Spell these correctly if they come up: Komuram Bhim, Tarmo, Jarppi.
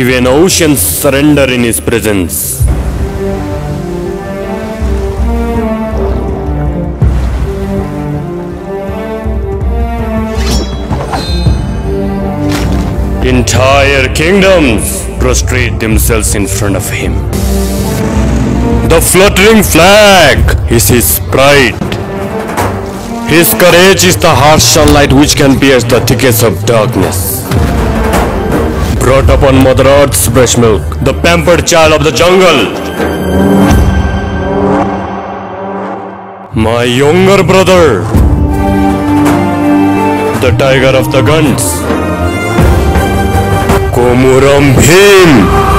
Even oceans surrender in his presence. Entire kingdoms prostrate themselves in front of him. The fluttering flag is his pride. His courage is the harsh light which can pierce the thickest of darkness. Brought up on Mother Earth's breast milk, the pampered child of the jungle. My younger brother, the tiger of the guns, Komuram Bhim.